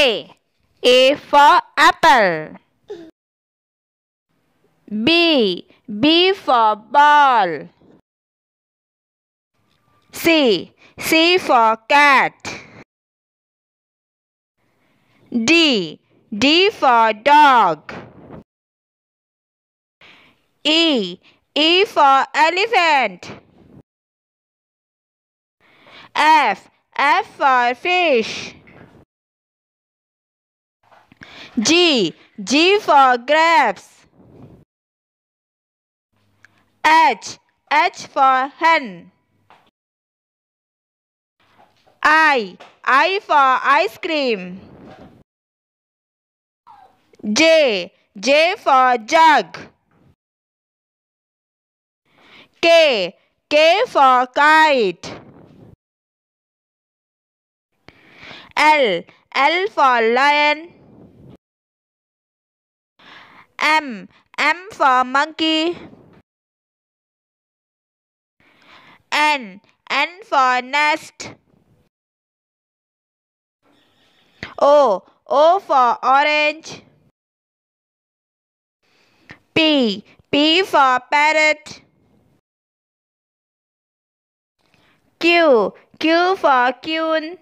A for apple. B for ball. C for cat. D for dog. E for elephant. F for fish. G for grapes. H for hen. I for ice cream. J for jug. K for kite. L for lion. M for monkey. N for nest. O for orange. P for parrot. Q for queen.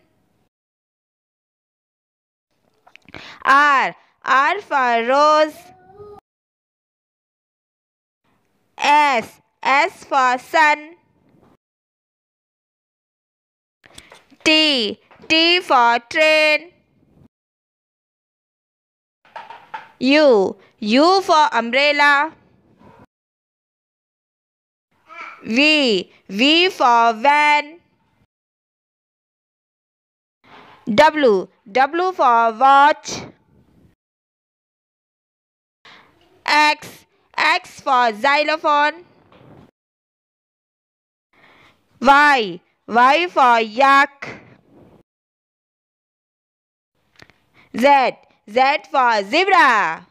R for rose. S for sun. T for train. U for umbrella. V for van. W for watch. X for xylophone. Y for yak. Z for zebra.